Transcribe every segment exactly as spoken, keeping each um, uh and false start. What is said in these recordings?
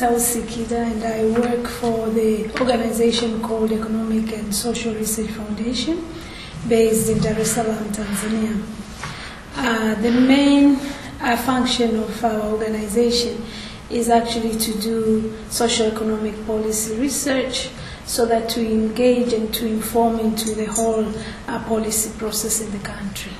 Tausi Kida, and I work for the organization called Economic and Social Research Foundation based in Dar es Salaam, Tanzania. Uh, the main uh, function of our organization is actually to do socio-economic policy research so that we engage and to inform into the whole uh, policy process in the country.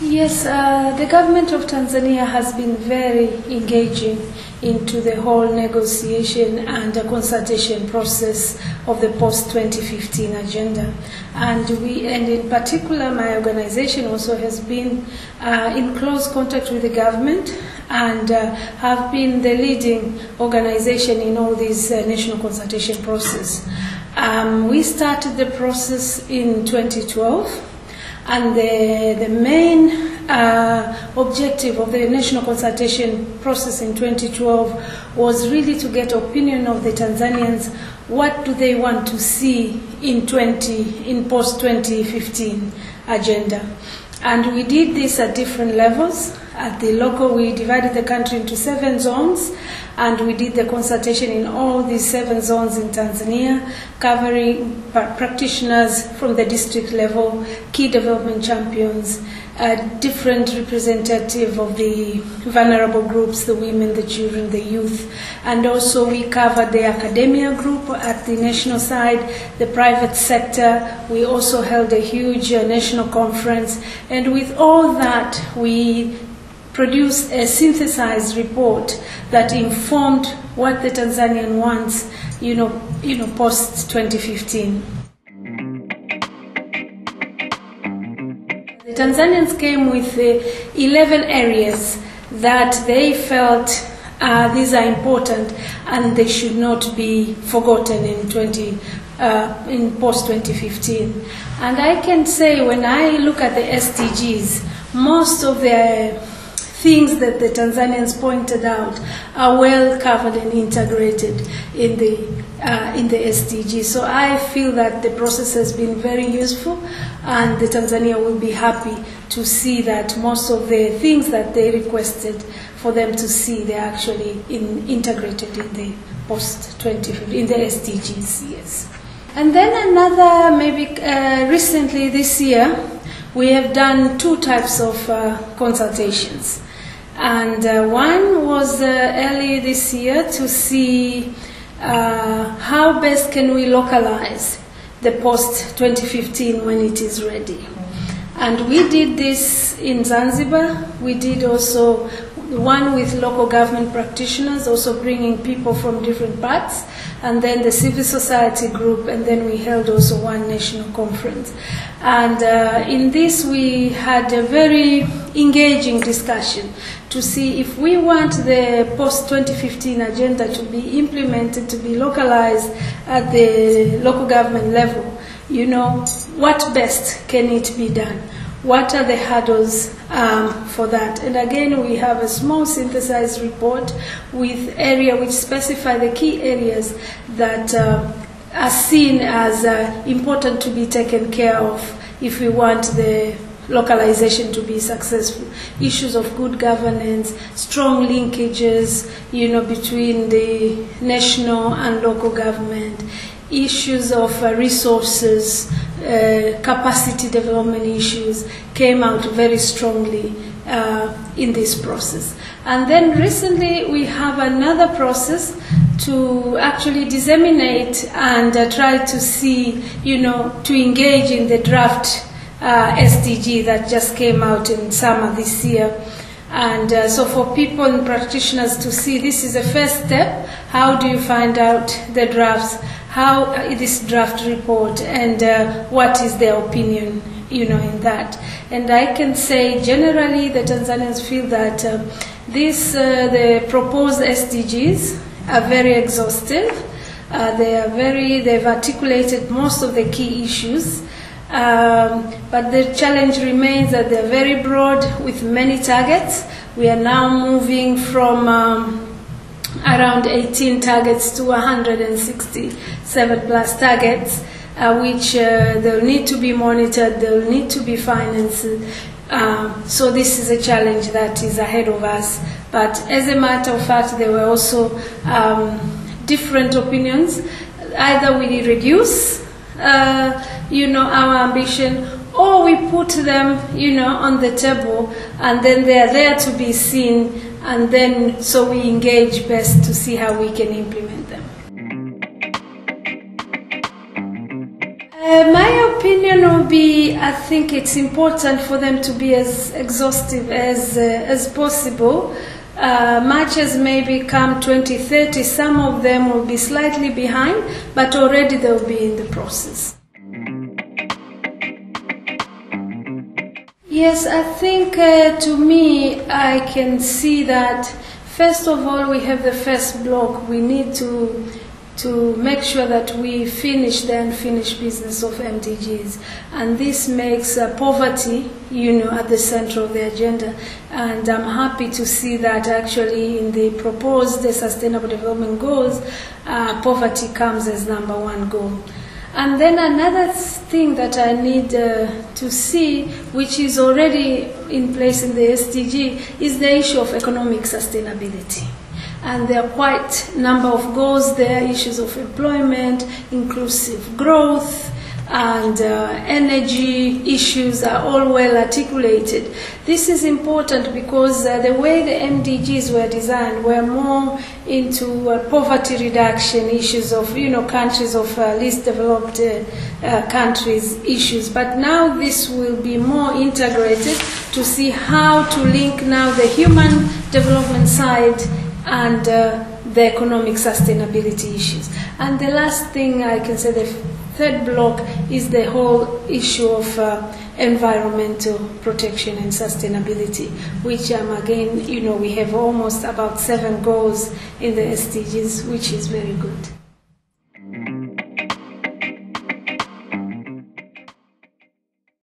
Yes, uh, the government of Tanzania has been very engaging into the whole negotiation and uh, consultation process of the post twenty fifteen agenda. And, we, and in particular, my organization also has been uh, in close contact with the government and uh, have been the leading organization in all these uh, national consultation process. Um, we started the process in twenty twelve. And the, the main uh, objective of the national consultation process in twenty twelve was really to get opinion of the Tanzanians, what do they want to see in, in post twenty fifteen agenda. And we did this at different levels. At the local, we divided the country into seven zones, and we did the consultation in all these seven zones in Tanzania, covering practitioners from the district level, key development champions, uh, different representatives of the vulnerable groups, the women, the children, the youth. And also we covered the academia group at the national side, the private sector. We also held a huge uh, national conference. And with all that, we produce a synthesized report that informed what the Tanzanian wants, you know, you know, post twenty fifteen. The Tanzanians came with uh, eleven areas that they felt uh, these are important and they should not be forgotten in twenty uh, in post twenty fifteen. And I can say, when I look at the S D Gs, most of the uh, things that the Tanzanians pointed out are well covered and integrated in the, uh, in the S D G. So I feel that the process has been very useful, and the Tanzania will be happy to see that most of the things that they requested for them to see, they're actually in, integrated in the post twenty fifteen, in the S D Gs, yes. And then another, maybe uh, recently this year, we have done two types of uh, consultations. And uh, one was uh, early this year to see uh, how best can we localize the post twenty fifteen when it is ready. And we did this in Zanzibar. We did also one with local government practitioners, also bringing people from different parts, and then the civil society group, and then we held also one national conference. And uh, in this we had a very engaging discussion to see if we want the post twenty fifteen agenda to be implemented, to be localized at the local government level, you know, what best can it be done? What are the hurdles um, for that? And again, we have a small synthesized report with area which specify the key areas that uh, are seen as uh, important to be taken care of if we want the localization to be successful. Issues of good governance, strong linkages, you know, between the national and local government, issues of uh, resources, uh, capacity development issues came out very strongly uh, in this process. And then recently we have another process to actually disseminate and uh, try to see, you know, to engage in the draft uh, S D G that just came out in summer this year. And uh, so for people and practitioners to see, this is a first step. How do you find out the drafts? How this draft report, and uh, what is their opinion, you know, in that? And I can say generally the Tanzanians feel that uh, this uh, the proposed S D Gs are very exhaustive. Uh, they are very they've articulated most of the key issues. Um, but the challenge remains that they're very broad with many targets. We are now moving from um, around eighteen targets to one hundred sixty-seven plus targets, uh, which uh, they'll need to be monitored, they'll need to be financed. Uh, so this is a challenge that is ahead of us. But as a matter of fact, there were also um, different opinions. Either we reduce Uh, you know, our ambition, or we put them, you know, on the table, and then they are there to be seen, and then so we engage best to see how we can implement them. Uh, my opinion would be, I think it's important for them to be as exhaustive as, uh, as possible. Uh, much as maybe come twenty thirty, some of them will be slightly behind, but already they'll be in the process. Yes, I think uh, to me, I can see that first of all, we have the first block. We need to to make sure that we finish the unfinished business of M D Gs. And this makes uh, poverty, you know, at the center of the agenda. And I'm happy to see that actually in the proposed the Sustainable Development Goals, uh, poverty comes as number one goal. And then another thing that I need uh, to see, which is already in place in the S D G, is the issue of economic sustainability. And there are quite a number of goals there, issues of employment, inclusive growth, and uh, energy issues are all well articulated. This is important because uh, the way the M D Gs were designed were more into uh, poverty reduction issues of, you know, countries of uh, least developed uh, uh, countries issues. But now this will be more integrated to see how to link now the human development side and uh, the economic sustainability issues. And the last thing I can say, the third block, is the whole issue of uh, environmental protection and sustainability, which um, again, you know, we have almost about seven goals in the S D Gs, which is very good.